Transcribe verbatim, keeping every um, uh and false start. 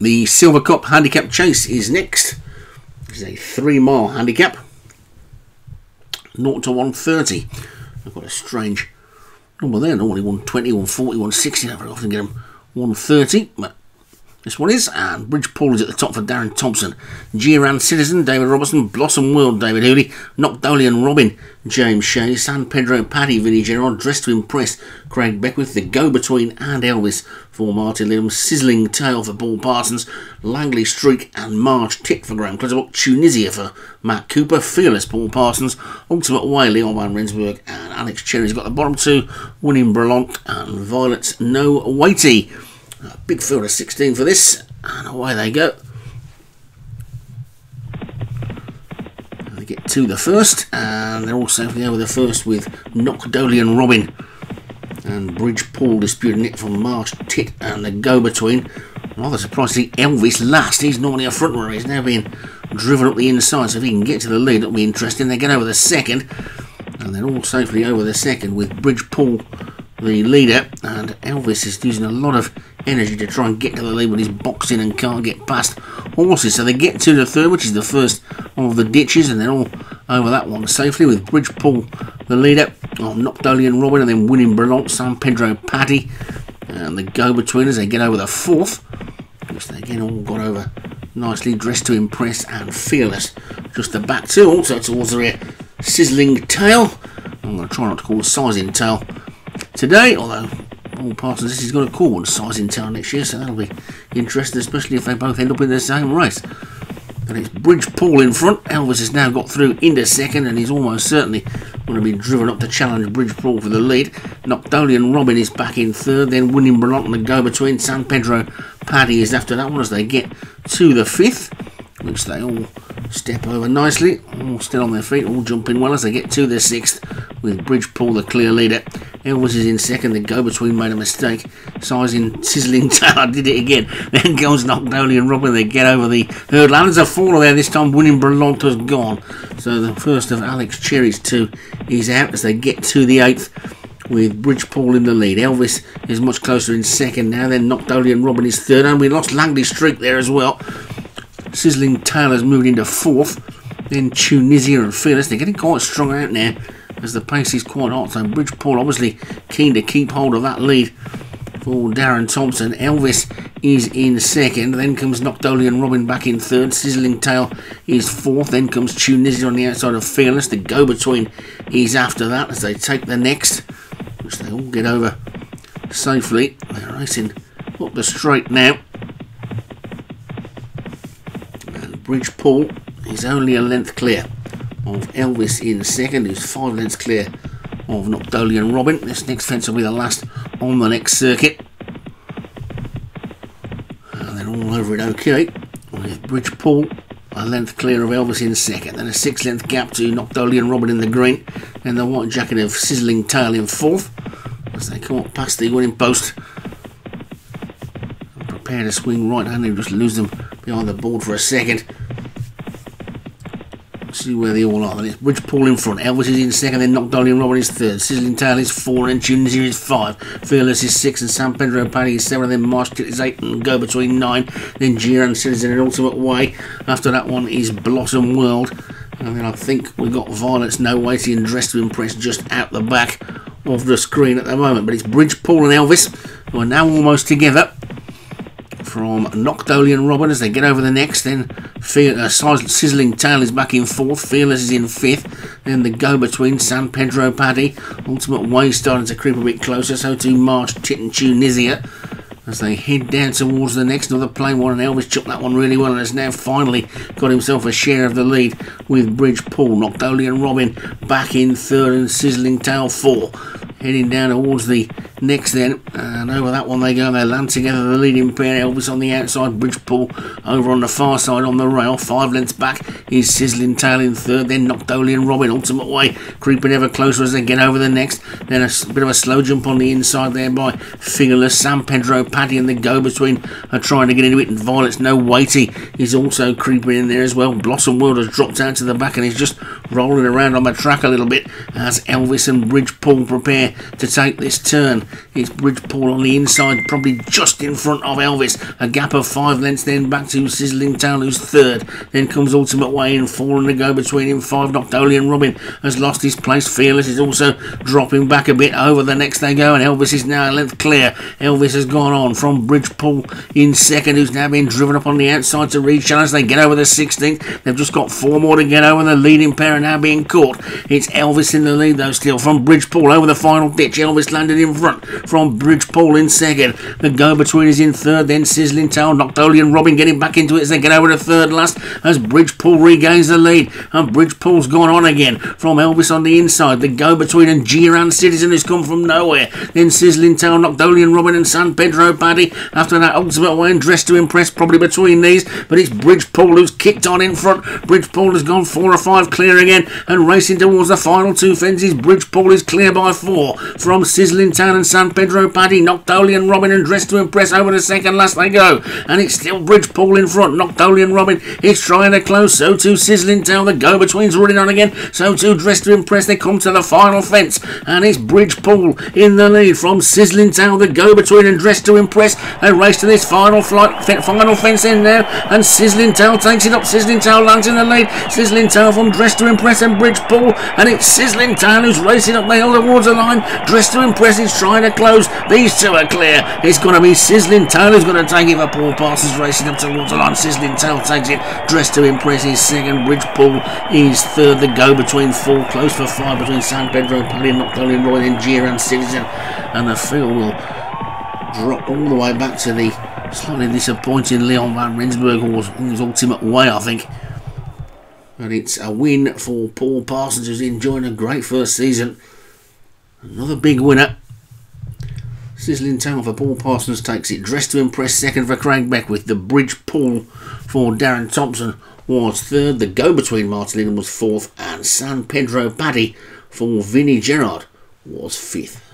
The Silver Cup handicap chase is next. It's a three-mile handicap, zero to one thirty. I've got a strange number there. Normally one twenty, one forty, one sixty. I very often get them one thirty, but this one is. And Bridgepool is at the top for Darren Thompson. Giran Citizen, David Robertson. Blossom World, David Hooley. Nocdolian Robin, James Shea. San Pedro, Paddy, Vinnie Gerard. Dressed to Impress, Craig Beckwith. The Go-Between and Elvis for Martin Liddell. Sizzling Tail for Paul Parsons. Langley Streak and Marsh Tit for Graham Closer. Tunisia for Matt Cooper. Fearless, Paul Parsons. Ultimate Way, Leon Van Rensburg. And Alex Cherry's got the bottom two. Winning Blanc and Violet's No Weighty. A big field of sixteen for this, and away they go. They get to the first, and they're all safely over the first with Nocdolian Robin. And Bridgepool disputing it from Marsh Tit and the Go-Between. Rather surprisingly, Elvis last. He's normally a front runner. He's now being driven up the inside, so if he can get to the lead, it'll be interesting. They get over the second, and they're all safely over the second with Bridgepool the leader, and Elvis is using a lot of energy to try and get to the lead when he's boxing and can't get past horses. So they get to the third, which is the first of the ditches, and they're all over that one safely with Bridgepool the leader, oh, Nocdolian Robin, and then Winning Blanc, San Pedro, Paddy, and the Go-Between as they get over the fourth, which they again all got over nicely. Dressed to Impress and Fearless just the back two, also towards the rear. Sizzling Tail, I'm going to try not to call Sizing Tail today, although Paul Parsons this is going to call one Sizing Tail next year, so that'll be interesting, especially if they both end up in the same race. But it's Bridgepool in front. Elvis has now got through into second, and he's almost certainly going to be driven up to challenge Bridgepool for the lead. Nocdolian Robin is back in third, then Winning Blanc and the Go-Between. San Pedro Paddy is after that one as they get to the fifth, which they all step over nicely, all still on their feet, all jumping well as they get to the sixth with Bridgepool the clear leader. Elvis is in second, the Go-Between made a mistake. Sizing Sizzling Tail did it again. Then goes Nocdolian Robin, they get over the hurdle. And there's a faller there this time, Winning Blanc has gone. So the first of Alex Cherry's two is out as they get to the eighth with Bridgepool in the lead. Elvis is much closer in second now, then Nocdolian Robin is third, and we lost Langley Streak there as well. Sizzling Tail has moved into fourth, then Tunisia and Fearless. They're getting quite strong out now as the pace is quite hot, so Bridgepool obviously keen to keep hold of that lead for Darren Thompson. Elvis is in second, then comes Nocdolian Robin back in third, Sizzling Tail is fourth, then comes Tunisia on the outside of Fearless. The Go-Between is after that as they take the next, which they all get over safely. They're racing up the straight now. Bridgepool is only a length clear of Elvis in second, who's five lengths clear of Nocdolian Robin. This next fence will be the last on the next circuit. And they're all over it okay, with Bridgepool a length clear of Elvis in second. Then a six length gap to Nocdolian Robin in the green. Then the white jacket of Sizzling Tail in fourth as they come up past the winning post. I'm prepared to swing right hand and just lose them behind the board for a second. See where they all are. Then it's Bridgepool in front. Elvis is in second, then Nocdolian Robin is third. Sizzling Tail is four, and Tunisia is five. Fearless is six, and San Pedro Paddy is seven, and then Marsh Tit is eight, and Go-Between nine. Then Giran Citizen in Ultimate Way. After that one is Blossom World. And then I think we've got Violet's No Weighty and Dressed to Impress just out the back of the screen at the moment. But it's Bridgepool and Elvis who are now almost together from Nocdolian Robin as they get over the next. Then Fear, uh, Sizzling Tail is back in fourth, Fearless is in fifth, then the Go-Between, San Pedro Paddy. Ultimate Way starting to creep a bit closer, so to Marsh Tit and Tunisia as they head down towards the next. Another plain one, and Elvis chucked that one really well and has now finally got himself a share of the lead with Bridgepool. Nocdolian Robin back in third, and Sizzling Tail four. Heading down towards the next then, and over that one they go. They land together, the leading pair. Elvis on the outside, Bridgepool over on the far side on the rail. Five lengths back is Sizzling Tail in third, then Nocdolian Robin. Ultimate Way creeping ever closer as they get over the next. Then a bit of a slow jump on the inside there by Fearless. San Pedro Paddy and the Go-Between are trying to get into it, and Violet's No Weighty is also creeping in there as well. Blossom World has dropped out to the back and is just rolling around on my track a little bit as Elvis and Bridgepool prepare to take this turn. It's Bridgepool on the inside, probably just in front of Elvis. A gap of five lengths then back to Sizzling Tail, who's third. Then comes Ultimate Way in four, and a go between him five. Nocdolian Robin has lost his place. Fearless is also dropping back a bit. Over the next they go, and Elvis is now a length clear. Elvis has gone on from Bridgepool in second, who's now been driven up on the outside to re-challenge. They get over the sixteenth. They've just got four more to get over. The leading pair are now being caught. It's Elvis in the lead though still from Bridgepool over the final ditch. Elvis landed in front from Bridgepool in second. The go-between is in third, then Sizzling Tail. Noctolian Robin getting back into it as they get over to third last as Bridgepool regains the lead. And Bridgepool's gone on again from Elvis on the inside. The go-between and Giran Citizen has come from nowhere. Then Sizzling Tail, Noctolian Robin and San Pedro Paddy. After that, Ultimate Way and Dress to Impress probably between these, but it's Bridgepool who's kicked on in front. Bridgepool has gone four or five clear again and racing towards the final two fences. Bridgepool is clear by four from Sizzling Tail and San Pedro Paddy. Noctolian Robin and Dress to Impress over the second last they go, and it's still Bridgepool in front. Noctolian Robin is trying to close, so too Sizzling Tail. The go-between's running on again, so too Dress to Impress. They come to the final fence and it's Bridgepool in the lead from Sizzling Tail. The go-between and Dress to Impress, they race to this final flight, final fence in now, and Sizzling Tail takes it up. Sizzling Tail lands in the lead. Sizzling Tail from Dress to Impress and Bridgepool, and it's Sizzling Tail who's racing up the hill towards the line. Dress to Impress is trying to close. These two are clear. It's going to be Sizzling Tail who's going to take it for Paul Parsons racing up towards the line. Sizzling Tail takes it. Dress to Impress is second. Bridgepool is third. The go between four, close for five between San Pedro, Paddy, Noctolian Roy, then Giran Citizen, and the field will drop all the way back to the slightly disappointing Leon Van Rensburg horse, his Ultimate Way, I think. And it's a win for Paul Parsons, who's enjoying a great first season. Another big winner. Sizzling Tail for Paul Parsons takes it. Dress to Impress second for Craig Beckwith. The Bridgepool for Darren Thompson was third. The go-between Martin Liddell was fourth. And San Pedro Paddy for Vinnie Gerard was fifth.